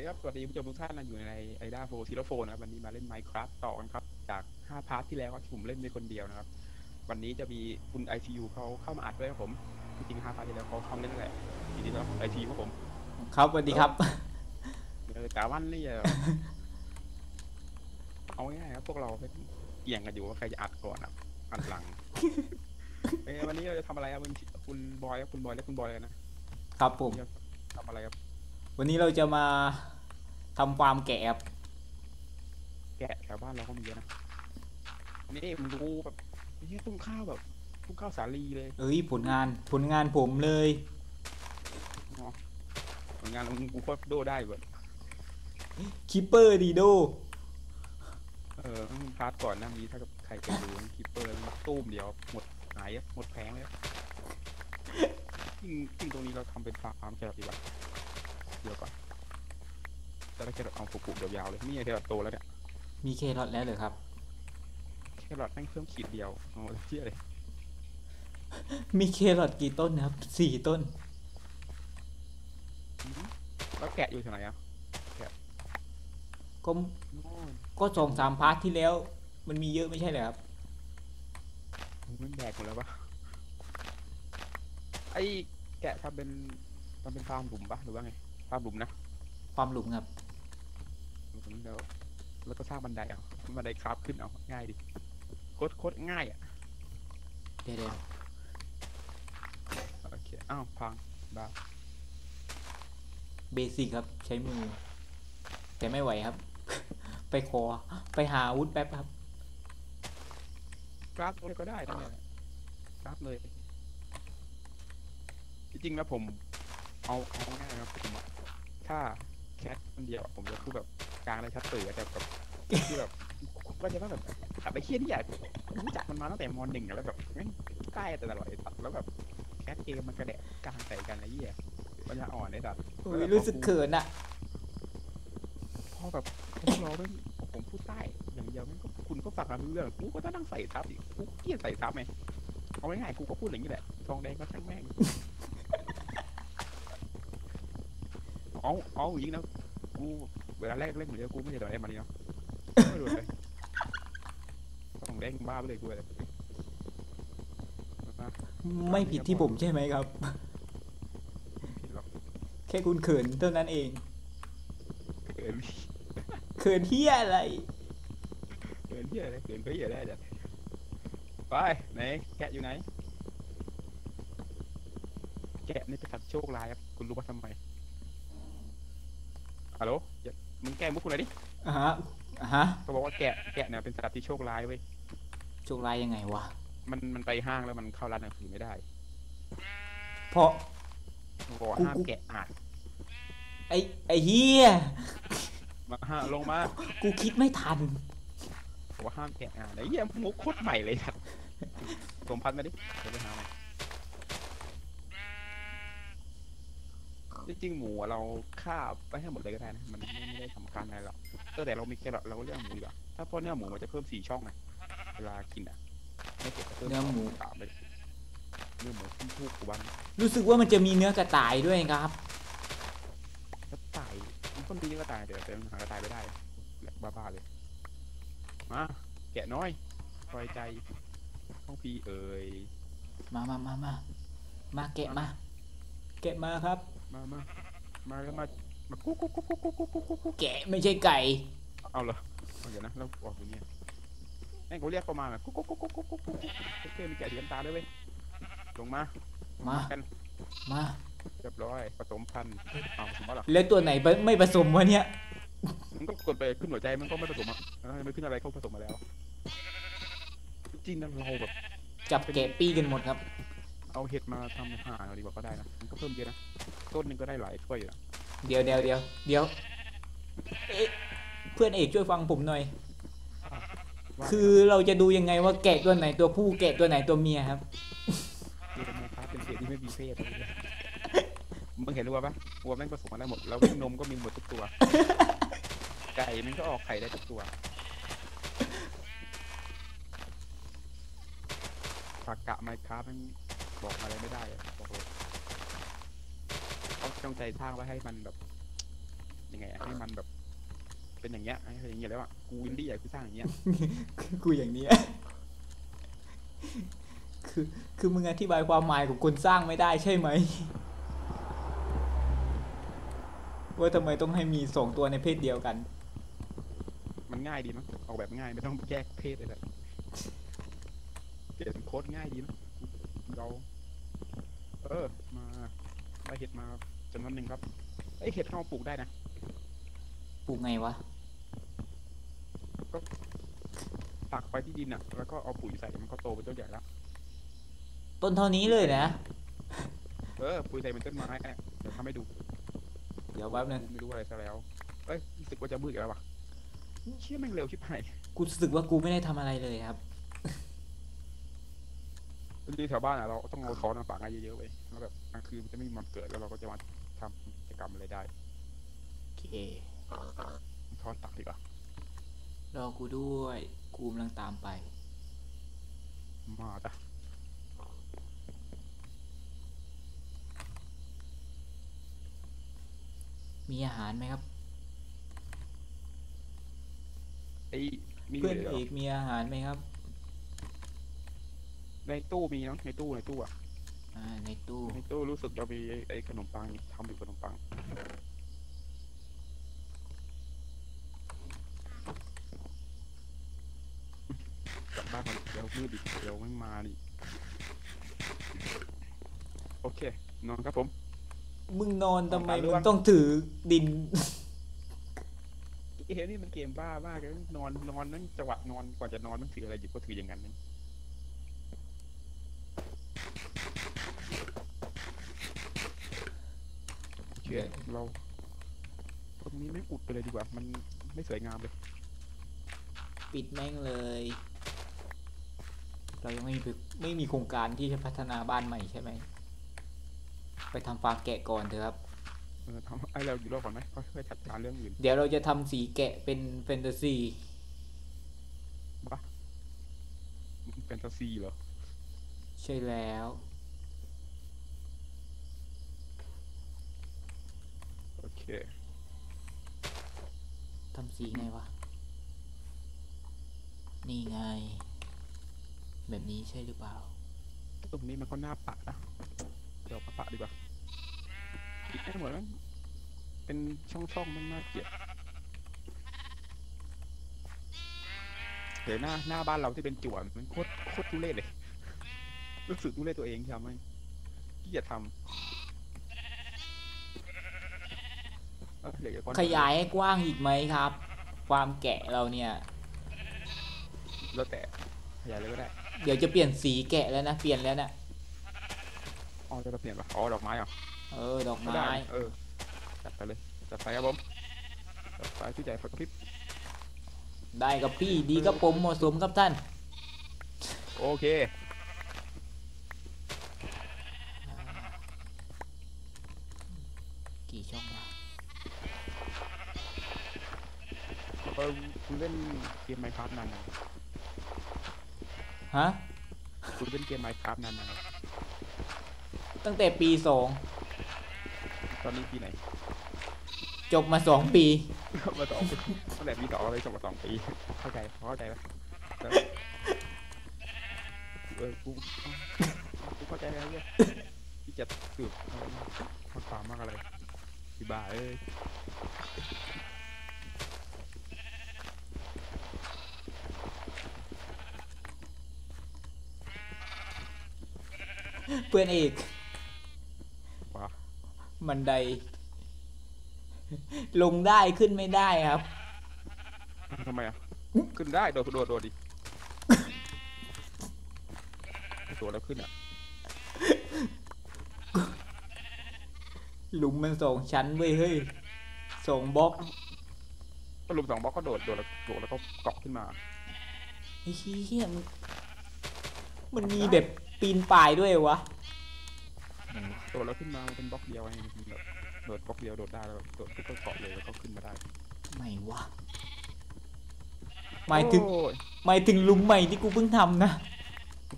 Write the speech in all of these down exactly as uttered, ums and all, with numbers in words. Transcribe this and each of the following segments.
ดีครับสวัสดีผู้ชมทุกท่านนะอยู่ในไอด้าโฟทีโรโฟนะครับวันนี้มาเล่น Minecraft ต่อกันครับจากห้าพาร์ทที่แล้วที่ผมเล่นเป็นคนเดียวนะครับวันนี้จะมีคุณ ไอ ซี ยู เขาเข้ามาอัดด้วยครับผมจริงๆห้าพาร์ทที่แล้วเขาเข้าเล่นแหละทีนี้เราของ ไอ ซี ยู ครับผมครับสวัสดีครับเออกาวันนี่เอาง่ายๆครับพวกเราเป็นเกี่ยงกันอยู่ว่าใครจะอัดก่อนครับอัดหลังเอ้วันนี้เราจะทำอะไรครับคุณบอยครับคุณบอยและคุณบอยกันนะครับผมทำอะไรครับวันนี้เราจะมาทำฟาร์มแกะแกะแถวบ้านเราก็มีนะนี่ผมดูแบบนี่ตุ้งข้าวแบบตุ้งข้าวสาลีเลยเอ้ยผลงานผลงานผมเลยผลงานของกูโคตรโดได้แบบคิปเปอร์ดีโดเออพาร์ทก่อนนะมีถ้ากับใครเคยดูคิปเปอร์ตุ้มเดียวหมดหายหมดแพงเลยจริงตรงนี้เราทำเป็นฟาร์มแกะดีกว่าเดี๋ยวก่อนจะได้แครอทเอาปลูกๆยาวๆเลยนี่ไงแครอทโตแล้วเนี่ยมีแครอทแล้วเหรอครับแครอทแม่งเพิ่มขีดเดียวโอ้ยเจี๊ยเลยมีแครอทกี่ต้นนะครับสี่ต้นแล้วแกะอยู่ที่ไหนอ่ะแกะก็ก็สองสามพาร์ทที่แล้วมันมีเยอะไม่ใช่เหรอครับมันแบกหมดแล้วปะไอ้แกะทำเป็นทำเป็นฟาร์มหลุมปะหรือว่าไงฟาร์มหลุมนะฟาร์มหลุมครับแล้วแล้วก็สร้างบันไดเอาบันไดคราฟขึ้นเอาง่ายดิโคตรโคตรง่ายอ่ะเดี๋ยวเดี๋ยวโอเคอ้าวพังบ้าเบสิกครับใช้มือแต่ไม่ไหวครับ ไปขอไปหาอาวุธแป๊บครับคราฟเลยก็ได้นะเนี่ยคราฟเลยจริงๆแล้วผมเอาเอาง่ายครับผมถ้าแคทคนเดียวผมจะพูดแบบกลางเลยชัดเจนแต่แบบที่แบบก็จะว่าแบบกลับไปเครียดที่ใหญ่รู้จักมันมาตั้งแต่มอหนึ่งแล้วแบบใกล้แต่ตลอดตัดแล้วแบบแคทเกมมันกระแดะกลางใส่กันอะไรเงี้ยมันจะอ่อนได้ตัดรู้สึกเขินอะพอแบบเราเป็นผมพูดใต้อย่างเดียวมันก็คุณก็ฟังกันเรื่องกูก็ต้องนั่งใส่ทับอีกกูเกลียดใส่ทับไหมเอาง่ายๆกูก็พูดอย่างนี้แหละทองแดงก็ช่างแม่งเอาเอายิงนะกูเวลาแรกเล่นเหมือนเดิมกูไม่ได้โดนอะไรมาเลยเนาะไม่โดนเลยต้องเล่นบ้าไปเลยกูเลยไม่ผิดที่ผมใช่ไหมครับแค่คุณเขินเท่านั้นเองเขินเขินเหี้ยอะไรเขินเหี้ยอะไรเขินก็เหี้ยได้จ้ะไปไหนแกะอยู่ไหนแกะนี่เป็นสัตว์โชคร้ายครับคุณรู้ว่าทำไมฮัลโหลมึงแกมุกคุณหน่อยดิอ่าฮะอ่าฮะเขาบอกว่าแกะแกะเนี่ยเป็นสัตว์ที่โชคร้ายเว้ยโชคร้ายยังไงวะมันมันไปห้างแล้วมันเข้าร้านหนังสือไม่ได้เพราะห้ามแกะอ่านไอไอเฮียมาห้าลงมากูคิดไม่ทันบอกว่าห้ามแกะอ่านไอเฮียมุกโคตรใหม่เลยครับสมพันธ์มาดิเดี๋ยวไปหาใหม่จริงๆหมูเราฆ่าไปให้หมดเลยก็ได้นะมันไม่ได้สำคัญอะไรหรอกก็แต่เรามีแครอทเราก็เลือกหมูดีกว่าถ้าเพราะเนื้อหมูมันจะเพิ่มสี่ช่องไงเวลากินอ่ะไม่เก็บเนื้อหมูสามเลยเนื้อหมูที่ทุกวันรู้สึกว่ามันจะมีเนื้อกระต่ายด้วยครับกระต่ายมันก็มีเนื้อกระต่ายแต่แต่หากระต่ายไม่ได้บ้าๆเลยมาแกะน้อยปล่อยใจต้องพีเอ่ยมามามามามาแกะมาแกะมาครับมามามาแล้วมามากุ๊กกุ๊กกุ๊กกุ๊กกุ๊กกุ๊กกุ๊กแกะไม่ใช่ไก่เอาเหรอเดี๋ยวนะเราออกอย่างเงี้ยแม่งเขาเรียกประมาณแบบกุ๊กกุ๊กกุ๊กกุ๊กกุ๊กกุ๊กกุ๊กเพื่อนมีแกะสีน้ำตาลด้วยเว้ยลงมามามาเรียบร้อยผสมพันธุ์เอาผสมอะไรแล้วตัวไหนไม่ผสมวะเนี่ยมันก็กดไปขึ้นหัวใจมันก็ไม่ผสมอ่ะไม่ขึ้นอะไรเขาผสมมาแล้วจริงนะเราแบบจับแกะปี้กันหมดครับเอาเห็ดมาทำอาหารเราดีกว่าก็ได้นะมันก็เพิ่มเยอะนะต้นนึงก็ได้หลายถ้วยอยู่นะเดี๋ยวเดี๋ยวเดี๋ยวเดี๋ยวเพื่อนเอกช่วยฟังผมหน่อยคือเราจะดูยังไงว่าแกะตัวไหนตัวผู้แกะตัวไหนตัวเมียครับดูในพาร์ทเป็นเสียที่ไม่มีเพศมึงเห็นรู้ป่ะวัวแม่งผสมกันได้หมดแล้วนมก็มีหมดทุกตัวไก่มันก็ออกไข่ได้ทุกตัวผักกะไม้ค้ามันบอกอะไรไม่ได้บอกเลยต้องใจสร้างไว้ให้มันแบบ ยังไงให้มันแบบเป็นอย่างเงี้ยอะไรอย่างเงี้ยแล้วอ่ะกูอินดี้ใหญ่กูสร้างอย่างเงี้ยกูอย่างนี้คือคือมึงอธิบายความหมายของคนสร้างไม่ได้ใช่ไหมว่าทำไมต้องให้มีสองตัวในเพศเดียวกันมันง่ายดีมั้งออกแบบง่ายไม่ต้องแยกเพศอะไรเขียนโค้ดง่ายดีนะเราเออมาได้เห็ดมาจำนวนหนึ่งครับไอเห็ดเราปลูกได้นะปลูกไงวะก็ตักไปที่ดินอ่ะแล้วก็เอาปุ๋ยใส่มันก็โตเป็นต้นใหญ่แล้วต้นเท่านี้เลยนะเออปุ๋ยใส่เป็นต้นไม้เดี๋ยวทำให้ดูเดี๋ยวแป๊บนึงไม่รู้อะไรซะแล้วเอ้ยรู้สึกว่าจะมืดอีกแล้ววะเชื่อแม่งเร็วชิบหายกูรู้สึกว่ากูไม่ได้ทำอะไรเลยครับที่แถวบ้านอ่ะเราต้องเอาท้อนมาปากเยอะๆไว้แล้วแบบกลางคืนจะไม่มีมันเกิดแล้วเราก็จะมาทำกิจกรรมอะไรได้โอเคท้อนตักดีกว่ารอกูด้วยกูกำลังตามไปมาจ้ะมีอาหารไหมครับเพื่อนเอกมีอาหารไหมครับในตู้มีนะในตู้ในตู้อ่ะในตู้ในตู้รู้สึกเรามีไอ้ขนมปังทำอยู่ขนมปังกลับบ้านเดี๋ยวมืดดิเดี๋ยวไม่มาดิโอเคนอนครับผมมึงนอนทำไมมึงต้องถือดินเฮ้ยนี่มันเกมบ้าบ้ากันนอนนอนนั่งจังหวะนอนก่อนจะนอนมันถืออะไรหยิบก็ถืออย่างนั้นเชื่อเราตรงนี้ไม่อุดไปเลยดีกว่ามันไม่สวยงามเลยปิดแม่งเลยเรายังไม่มีไม่มีโครงการที่จะพัฒนาบ้านใหม่ใช่ไหมไปทำฟาร์มแกะก่อนเถอะครับทำไอเราอยู่รอบก่อนไหมค่อยๆจัดการเรื่องอื่นเดี๋ยวเราจะทำสีแกะเป็นแฟนตาซีปะแฟนตาซีเหรอใช่แล้วโอเคทำสีไงวะนี่ไงแบบนี้ใช่หรือเปล่าตรงนี้มันก็หน้าปะนะเดี๋ยวปะดีกว่าปิดให้หมดแล้วเป็นช่องๆมันน่าเกลียดเดี๋ยวหน้าหน้าบ้านเราที่เป็นจวนมันโคตรโคตรทุเรศเลยรู้สึกทุเรศตัวเองทำไหมที่จะทำขยายให้กว้างอีกไหมครับความแกะเราเนี่ยแล้วแต่ขยายเลยก็ได้เดี๋ยวจะเปลี่ยนสีแกะแล้วนะเปลี่ยนแล้วนะอ๋อจะเปลี่ยนป่ะอ๋อดอกไม้อ่ะเออดอกไม้เออจัดไปเลยจัดไปครับผมจัดไปที่ใหญ่ฝักกระพริบได้กับพี่ดีกับผมเหมาะสมครับท่านโอเคกี่ช่องวะเออคุณเล่นเกมไมค์คราฟนานไหมฮะคุณเล่นเกมไมค์คราฟนานไหมตั้งแต่ปีสองตอนนี้ปีไหนจบมาสองปีมาสองปีตั้งแต่ปีสองเลยจบมาสองปีเข้าใจเข้าใจแล้วเออกูกูเข้าใจแล้วเนี่ยที่จะสืบมันความมากอะไรที่บ้าเอ้ยเพื่อนเอกบันไดลงได้ขึ้นไม่ได้ครับทำไมอ่ะขึ้นได้โดดโดดโดดดิโดดแล้วขึ้นอ่ะหลุมมันสองชั้นเว้ยเฮ้ยสองบล็อกหลุมสองบล็อกก็โดดโดดแล้วโดดแล้วก็เกาะขึ้นมาไอ้เหี้ยมันมีแบบปีนป่ายด้วยวะโดดแล้วขึ้นมาเป็นบล็อกเดียวไงโดดบล็อกเดียวโดดได้แล้วโดดก็เกาะเลยแล้วก็ขึ้นมาได้ไม่วะหมายถึงหมายถึงลุมใหม่ที่กูเพิ่งทำนะ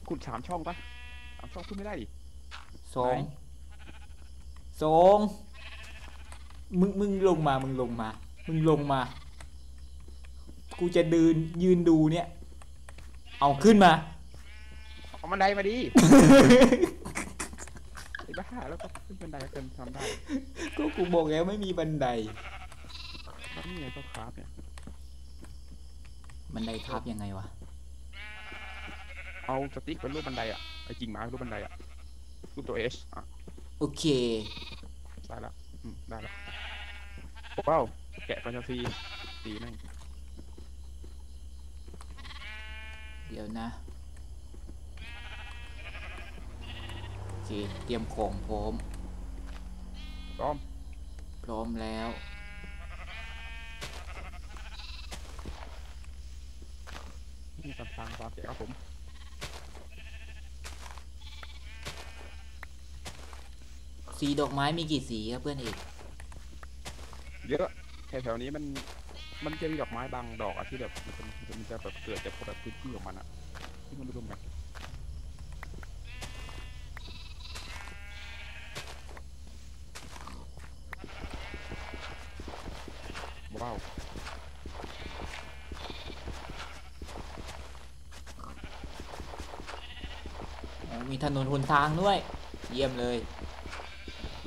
ขุดสามช่องปะสามช่องขึ้นไม่ได้ดิสองสอง มึงมึงลงมามึงลงมามึงลงมากูจะเดินยืนดูเนี่ยเอาขึ้นมาเอาบันไดมาดิไอ้บ้าแล้วก็ขึ้นบันไดเกินทำได้ก็กูบอกแล้วไม่มีบันไดนี่ไงก็คราฟเนี่ยบันไดคราฟยังไงวะเอาสติ๊กเป็นรูปบันไดอ่ะไอ้จริงมารูปบันไดอ่ะรูปตัว เอช อ่ะโอเคได้แล้วได้แล้วเป้าแกะฟันซีตีแม่งเดี๋ยวนะโอเคเตรียมของพร้อมพร้อมพร้อมแล้วนี่กำลังปลาเก๋ครับผมสีดอกไม้มีกี่สีครับเพื่อนเอกเยอะแถวๆนี้มันมันจะมีดอกไม้บางดอกอะที่แบบมันจะแบบเกิดจากแบบพื้นที่ของมันอะที่มันรวมกันว้าวมีถนนหนทางด้วยเยี่ยมเลย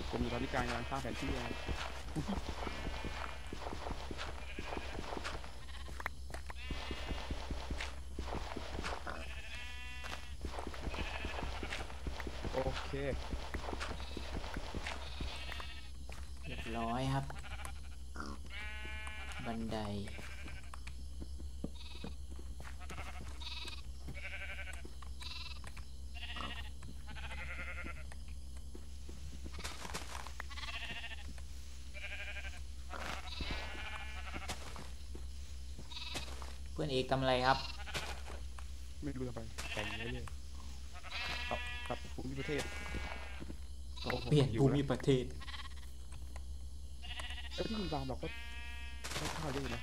ผมอยู่ตอนนี้กลางกำลังสร้างแผนที่เรียบร้อยครับบันไดเพื่อนเอกทำอะไรครับไม่รู้ไปแต่งเรื่อยๆกับภูมิประเทศเปลี่ยนภูมิประเทศเออที่คุณตามบอกก็ข้าวเยอะนะ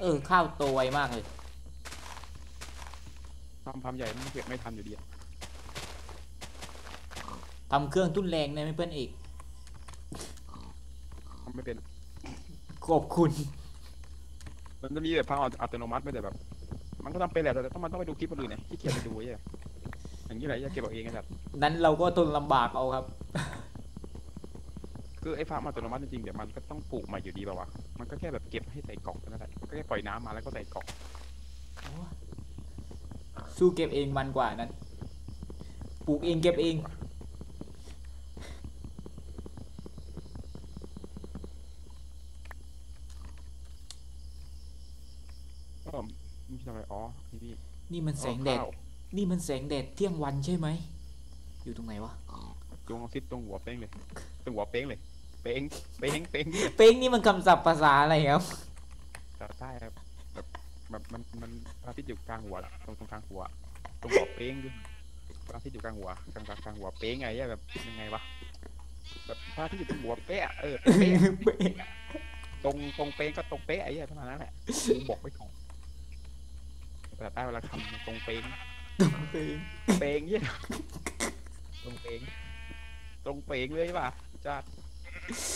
เออข้าวโตไวมากเลยทำทำใหญ่ไม่เก็บไม่ทำอยู่ดีทำเครื่องทุ่นแรงเนี่ยไม่เพื่อนอีกทำไม่เป็นขอบคุณมันจะมีแบบพังอัตโนมัติไม่แต่แบบมันก็ทำเป็นแหละแต่ต้องมันต้องไปดูคลิปคนอื่นไงที่เกียจไปดูไอ้อย่างนี้แหละจะเก็บเอาเองนะครับนั้นเราก็ทนลำบากเอาครับคือไอ้ฟาร์มอัตโนมัติจริงๆเดี๋ยวมันก็ต้องปลูกใหม่อยู่ดีป่าววะมันก็แค่แบบเก็บให้ใส่กล่องนั่นแหละก็แค่ปล่อยน้ำมาแล้วก็ใส่กล่องสู้เก็บเองมันกว่านั้นปลูกเองเก็บเองอ๋อนี่ทำอะไรอ๋อนี่นี่มันแสงแดดนี่มันแสงแดดเที่ยงวันใช่ไหมอยู่ตรงไหนวะตรงซิดตรงหัวเป้งเลยตรงหัวเป้งเลยเป้งเป้งเป้งเป้งนี่มันคำศัพท์ภาษาอะไรครับภาษาใต้ครับแบบแบบมันมันพระอาทิตย์อยู่กลางหัวตรงตรงกลางหัวตรงหัวเป้งด้วยพระอาทิตย์อยู่กลางหัวกลางกลางหัวเป้งไงแบบยังไงวะแบบพระอาทิตย์อยู่ตรงหัวเป๊ะเออตรงตรงเป้งก็ตรงเป๊ะไอ้ประมาณนั้นแหละบอกไม่ถูกภาษาใต้เวลาคำตรงเป้งตรงเป้งเป้งยี่ตรงเป้งตรงเป้งเลยป่ะจัด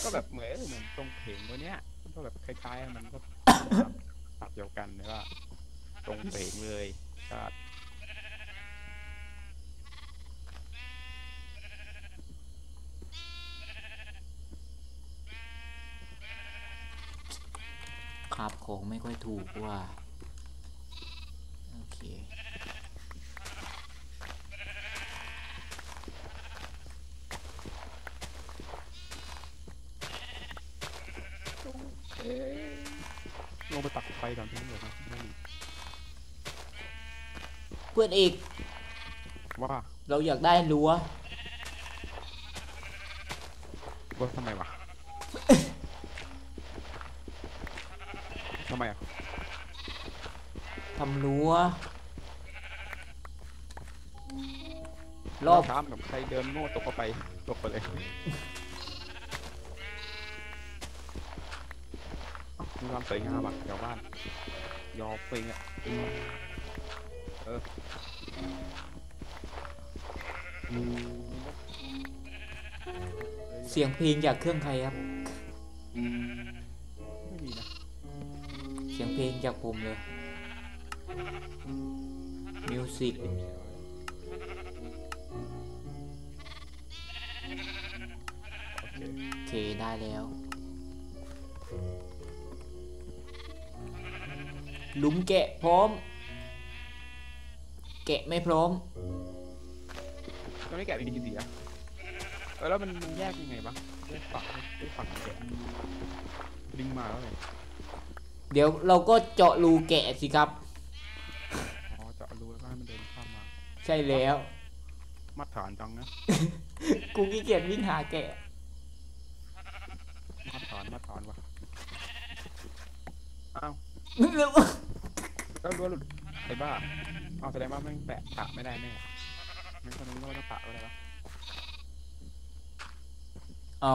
ก็แบบเหมือนเหมือนตรงเป้งตัวเนี้ยก็แบบคล้ายๆมันก็ตัดเดียวกันเลยว่าตรงเป้งเลยจัดครับของไม่ค่อยถูกว่าโอเคลงไปตักไฟก่อนที่นี่เลยนะเพื่อนเอกว่าเราอยากได้รั้วว่าทำไมวะทำไมอ่ะทำรั้วรอบช้ากับใครเดินโง่ตกเข้าไปตกไปเลยมีความสวยงามแบบแถวบ้านยอเปงอ่ะเออเสียงเพลงจากเครื่องใครครับ สียงเพลงจากผมเลยมิวสิกโอเคได้แล้วหลุมแกะพร้อมแกะไม่พร้อมก็ไม่แกะเป็นกี่สีอะแล้วมันแยกยังไงบ้างด้วยฝั่งด้วยฝั่งแกะดึงมาแล้วไงเดี๋ยวเราก็เจาะรูแกะสิครับอ๋อเจาะรูแล้วก็ให้มันเดินข้ามมาใช่แล้วมาตรฐานจังนะกูขี้เกียจวิ่งหาแกะมาตรฐานมาตรฐานวะอ้าวแล้วรั้วหลุดไอ้บ้าเอาแสดงว่าแม่งแปะปะไม่ได้แน่แม่งคนนึงก็ต้องปะอะไรวะเอา